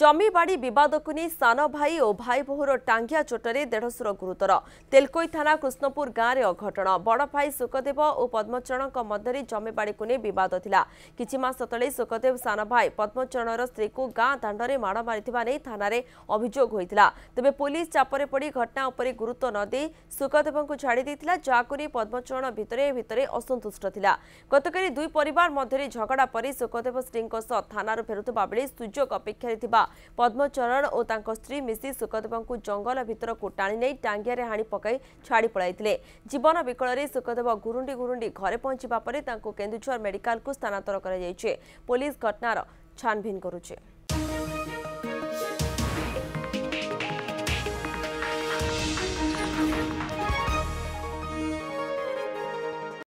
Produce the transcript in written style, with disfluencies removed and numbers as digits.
जमीबाड़ी बद को नहीं सान भाई और भाई बोहर टांगिया चोटरे देढ़शुर गुरुतर तेलकोई थाना कृष्णपुर गाँव में अघटन बड़ भाई सुखदेव और पद्मचरण मध्य जमीबाड़ी को नहीं बद किस ते सुखदेव सान भाई पद्मचरण स्त्री को गाँ दाण्डे माड़ मारी थाना अभियोग होता तेज पुलिस चापे पड़ घटना उपर गुरुत्व न दे सुखदेव को छाड़ी देता जहां पद्मचरण भितर भितर असंतुष्ट था गतकाली दुई परिवार मध्य झगड़ा पर सुखदेव स्त्री थाना फेरुवा बेले सुजोग अपेक्षा पद्मचरण और तांको स्त्री मिसी सुखदेव को जंगल भितर को टाणी नहीं टांगिया हाणी पकाई छाड़ी पड़ाई जीवन विकल सुखदेव गुरुंडी गुरुंडी घरे पहुंचा पर केन्दुझर मेडिकल को स्थानांतर कर पुलिस घटनार छानबीन करुचे।